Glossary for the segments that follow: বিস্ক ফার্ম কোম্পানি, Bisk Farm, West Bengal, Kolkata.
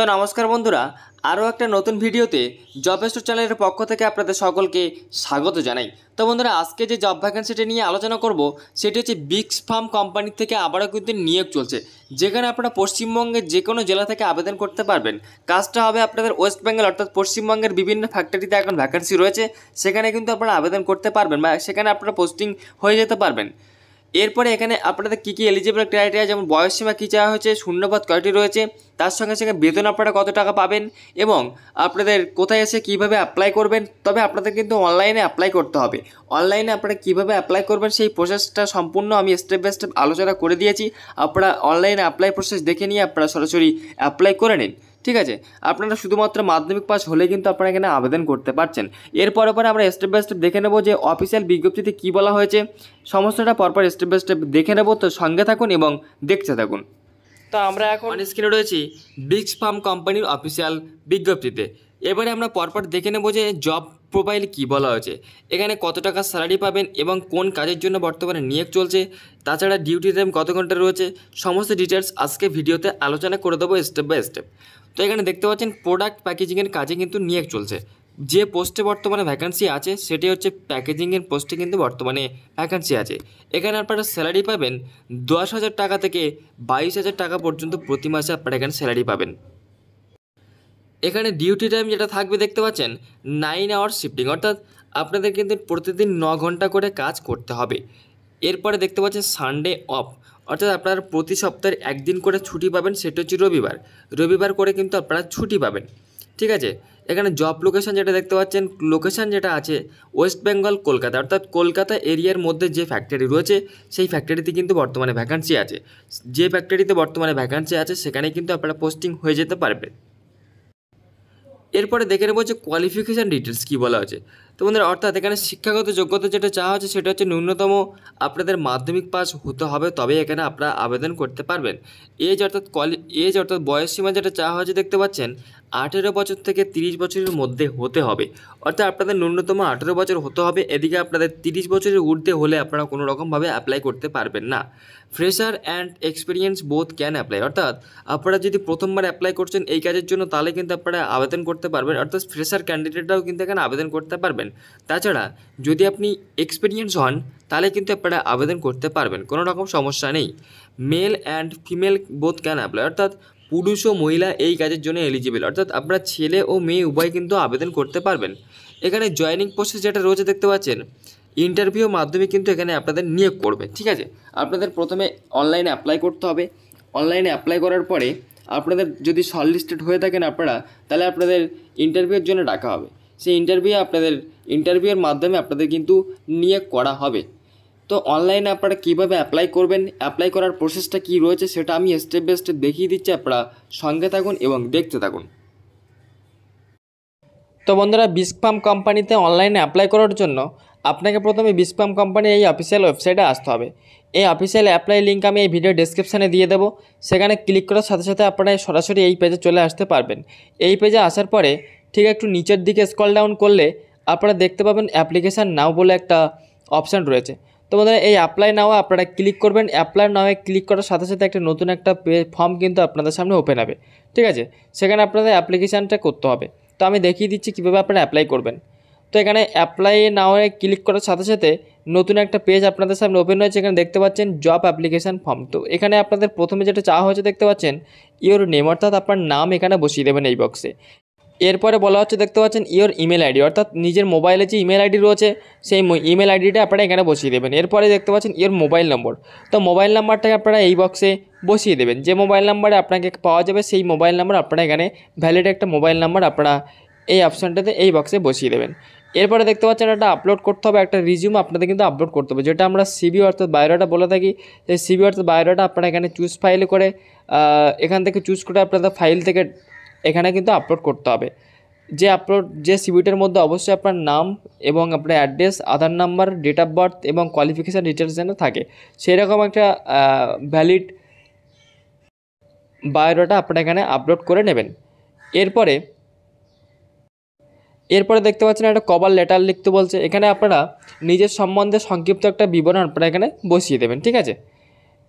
तो नमस्कार बंधुरा आरो एक नतून भिडियोते जब बेस्ट चैनल पक्ष थेके आपनादेर सकलके स्वागत जानाई। तो बंधुरा आज के जब भैकेंसिटी निये आलोचना करब सेटी हच्छे बिस्क फार्म कोम्पानी थेके आबारो किन्तु नियोग चलछे, जेखाने आपनारा पश्चिमबंगेर जे कोनो जेला थेके आवेदन करते पारबेन। काजटा होबे आपनादेर वेस्ट बेंगल अर्थात पश्चिमबंगेर विभिन्न फैक्टरिते एखन भैकेंसि रयेछे, सेखाने किन्तु आपनारा आवेदन करते पारबेन बा सेखाने आपनारा पोस्टिंग हये जेते पारबेन। এরপরে এখানে আপনাদের কী কী এলিজিবল ক্রাইটেরিয়া যেমন বয়স সীমা কী চাওয়া হয়েছে, শূন্যপদ কয়টি রয়েছে, তার সঙ্গে সঙ্গে বেতন আপনারা কত টাকা পাবেন এবং আপনাদের কোথায় এসে কীভাবে অ্যাপ্লাই করবেন। তবে আপনাদের কিন্তু অনলাইনে অ্যাপ্লাই করতে হবে। অনলাইনে আপনারা কীভাবে অ্যাপ্লাই করবেন সেই প্রসেসটা সম্পূর্ণ আমি স্টেপ বাই স্টেপ আলোচনা করে দিয়েছি। আপনারা অনলাইনে অ্যাপ্লাই প্রসেস দেখে নিয়ে আপনারা সরাসরি অ্যাপ্লাই করে নিন, ঠিক আছে। আপনারা শুধুমাত্র মাধ্যমিক পাস হলে কিন্তু আপনারা এখানে আবেদন করতে পারছেন। এরপরে পরে আমরা স্টেপ বাই স্টেপ দেখে নেব যে অফিসিয়াল বিজ্ঞপ্তিতে কী বলা হয়েছে, সমস্তটা পরপর স্টেপ বাই স্টেপ দেখে নেব। তো সঙ্গে থাকুন এবং দেখতে থাকুন। তো আমরা এখন স্ক্রিনে রয়েছি বিস্ক ফার্ম কোম্পানির অফিসিয়াল বিজ্ঞপ্তিতে। এবারে আমরা পরপর দেখে নেব যে জব প্রোফাইল কী বলা হয়েছে, এখানে কত টাকা স্যালারি পাবেন এবং কোন কাজের জন্য বর্তমানে নিয়োগ চলছে, তাছাড়া ডিউটি টাইম কত ঘন্টা রয়েছে, সমস্ত ডিটেলস আজকে ভিডিওতে আলোচনা করে দেবো স্টেপ বাই স্টেপ। তো এখানে দেখতে পাচ্ছেন প্রোডাক্ট প্যাকেজিংয়ের কাজে কিন্তু নিয়োগ চলছে। যে পোস্টে বর্তমানে ভ্যাকেন্সি আছে সেটি হচ্ছে প্যাকেজিংয়ের পোস্টে কিন্তু বর্তমানে ভ্যাকেন্সি আছে। এখানে আপনারা স্যালারি পাবেন 10,000 টাকা থেকে 22,000 টাকা পর্যন্ত প্রতি মাসে আপনারা এখানে স্যালারি পাবেন। এখানে ডিউটি টাইম যেটা থাকবে দেখতে পাচ্ছেন 9 আওয়ার শিফটিং, অর্থাৎ আপনাদের কিন্তু প্রতিদিন 9 ঘন্টা করে কাজ করতে হবে। এরপরে দেখতে পাচ্ছেন সানডে অফ, অর্থাৎ আপনারা প্রতি সপ্তাহে একদিন করে ছুটি পাবেন, সেটা হচ্ছে রবিবার। রবিবার করে কিন্তু আপনারা ছুটি পাবেন, ঠিক আছে। এখানে জব লোকেশান যেটা দেখতে পাচ্ছেন, লোকেশান যেটা আছে ওয়েস্ট বেঙ্গল কলকাতা, অর্থাৎ কলকাতা এরিয়ার মধ্যে যে ফ্যাক্টরি রয়েছে সেই ফ্যাক্টরিতে কিন্তু বর্তমানে ভ্যাকেন্সি আছে। যে ফ্যাক্টরিতে বর্তমানে ভ্যাকেন্সি আছে সেখানে কিন্তু আপনারা পোস্টিং হয়ে যেতে পারবেন। এরপরে দেখে নেব যে কোয়ালিফিকেশান ডিটেলস কী বলা হয়েছে। তো বন্ধুরা অর্থাৎ এখানে শিক্ষাগত যোগ্যতা যেটা চাওয়া হচ্ছে সেটা হচ্ছে ন্যূনতম আপনাদের মাধ্যমিক পাস হতে হবে, তবে এখানে আপনারা আবেদন করতে পারবেন। এজ অর্থাৎ বয়সসীমা যেটা চাওয়া হয়েছে দেখতে পাচ্ছেন 18 বছর থেকে 30 বছরের মধ্যে হতে হবে, অর্থাৎ আপনাদের ন্যূনতম 18 বছর হতে হবে। এদিকে আপনাদের 30 বছরের ঊর্ধ্বে হলে আপনারা কোনো রকমভাবে অ্যাপ্লাই করতে পারবেন না। Fresher and experience both can apply, অর্থাৎ আপনারা যদি প্রথমবার অ্যাপ্লাই করছেন এই কাজের জন্য তাহলে কিন্তু আপনারা আবেদন করতে পারবেন, অর্থাৎ ফ্রেশার ক্যান্ডিডেটরাও কিন্তু এখানে আবেদন করতে পারবেন। তাছাড়া যদি আপনি এক্সপিরিয়েন্স হন তাহলে কিন্তু আপনারা আবেদন করতে পারবেন, কোনো রকম সমস্যা নেই। Male and female both can apply, অর্থাৎ পুরুষ ও মহিলা এই কাজের জন্য এলিজিবল, অর্থাৎ আপনারা ছেলে ও মেয়ে উভয় কিন্তু আবেদন করতে পারবেন। এখানে জয়েনিং প্রসেস যেটা রয়েছে দেখতে পাচ্ছেন ইন্টারভিউ মাধ্যমে কিন্তু এখানে আপনাদের নিয়োগ করবে, ঠিক আছে। আপনাদের প্রথমে অনলাইনে অ্যাপ্লাই করতে হবে। অনলাইনে অ্যাপ্লাই করার পরে আপনাদের যদি শর্টলিস্টেড হয়ে থাকেন আপনারা, তাহলে আপনাদের ইন্টারভিউয়ের জন্য ডাকা হবে। সেই ইন্টারভিউয়ের মাধ্যমে আপনাদের কিন্তু নিয়োগ করা হবে। তো অনলাইনে আপনারা কীভাবে অ্যাপ্লাই করবেন, অ্যাপ্লাই করার প্রসেসটা কী রয়েছে সেটা আমি স্টেপ বাই স্টেপ দেখিয়ে দিচ্ছি, আপনারা সঙ্গে থাকুন এবং দেখতে থাকুন। তো বন্ধুরা বিস্ক ফার্ম কোম্পানিতে অনলাইনে অ্যাপ্লাই করার জন্য আপনাকে প্রথমে বিস্ক ফার্ম কোম্পানির এই অফিসিয়াল ওয়েবসাইটে আসতে হবে। এই অফিসিয়াল অ্যাপ্লাই লিঙ্ক আমি এই ভিডিও ডেসক্রিপশানে দিয়ে দেবো, সেখানে ক্লিক করার সাথে সাথে আপনারা সরাসরি এই পেজে চলে আসতে পারবেন। এই পেজে আসার পরে ঠিক একটু নিচের দিকে স্ক্রল ডাউন করলে আপনারা দেখতে পাবেন অ্যাপ্লিকেশান নাও বলে একটা অপশান রয়েছে। তো বন্ধুরা এই অ্যাপ্লাই নাও আপনারা ক্লিক করবেন। অ্যাপ্লাই নাওয়ে ক্লিক করার সাথে সাথে একটা নতুন একটা ফর্ম কিন্তু আপনাদের সামনে ওপেন হবে, ঠিক আছে। সেখানে আপনাদের অ্যাপ্লিকেশানটা করতে হবে। তো আমি দেখিয়ে দিচ্ছি কীভাবে আপনারা অ্যাপ্লাই করবেন। তো এখানে অ্যাপ্লাই নাওয়ে ক্লিক করার সাথে সাথে নতুন একটা পেজ আপনাদের সামনে ওপেন হয়েছে। এখানে দেখতে পাচ্ছেন জব অ্যাপ্লিকেশান ফর্ম। তো এখানে আপনাদের প্রথমে যেটা চাওয়া হয়েছে দেখতে পাচ্ছেন ইওর নেম, অর্থাৎ আপনার নাম এখানে বসিয়ে দেবেন এই বক্সে। এরপরে বলা হচ্ছে দেখতে পাচ্ছেন ইওর ইমেল আইডি, অর্থাৎ নিজের মোবাইলে যে ইমেল আইডি রয়েছে সেই ইমেল আইডিটা আপনারা এখানে বসিয়ে দেবেন। এরপরে দেখতে পাচ্ছেন ইওর মোবাইল নম্বর। তো মোবাইল নাম্বারটাকে আপনারা এই বক্সে বসিয়ে দেবেন। যে মোবাইল নাম্বারে আপনাকে পাওয়া যাবে সেই মোবাইল নাম্বার আপনারা এখানে ভ্যালিড একটা মোবাইল নাম্বার আপনারা এই অপশানটাতে এই বক্সে বসিয়ে দেবেন। এরপরে দেখতে পাচ্ছেন একটা আপলোড করতে হবে, একটা রিজিউম আপনাদের কিন্তু আপলোড করতে হবে, যেটা আমরা সিভি অর্থাৎ বায়োডাটা বলে থাকি। সেই সিভি অর্থাৎ বায়োডাটা আপনারা এখানে চুজ ফাইল করে এখান থেকে চুজ করে আপনাদের ফাইল থেকে এখানে কিন্তু আপলোড করতে হবে। যে সিভিটার মধ্যে অবশ্যই আপনার নাম এবং আপনার address, Aadhaar number, date of birth এবং কোয়ালিফিকেশান ডিটেলস যেন থাকে সেরকম একটা ভ্যালিড বায়োডাটা আপনারা এখানে আপলোড করে নেবেন। এরপরে দেখতে পাচ্ছেন একটা কভার লেটার লিখতে বলছে। এখানে আপনারা নিজের সম্বন্ধে সংক্ষিপ্ত একটা বিবরণ আপনারা এখানে বসিয়ে দেবেন, ঠিক আছে।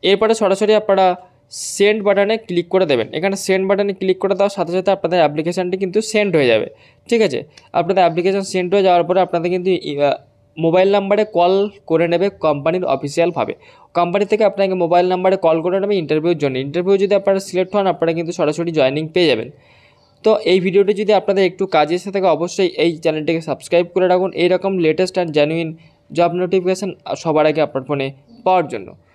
এরপরে সরাসরি আপনারা सेंड बाटने क्लिक कर देवें। एखाने सेंड बाटने क्लिक कर साथे साथे आपनादेर एप्लीकेशनटी किन्तु सेंड हो जाए। ठीक है, आपनादेर एप्लीकेशन सेंड हो जाओयार परे आपनादेर किन्तु मोबाइल नम्बरे कल करे नेबे कोम्पानिर अफिसियल भावे। कोम्पानी थेके आपनाके मोबाइल नम्बरे कल करे नेबे इंटरव्यूर जोन्नो। इंटरव्यू जदि आपनारा सिलेक्ट हन आपनारा किन्तु सरासरि जयनिंग पेये जाबेन। तो ये भिडियोटी जो अपने एक काजे एसे थाके अवश्य ये चैनल के सबसक्राइब कर रखुन, एरकम लेटेस्ट एंड जेन्युइन जब नोटिफिकेशन सबार आगे आपनार फोने पावार जोन्नो।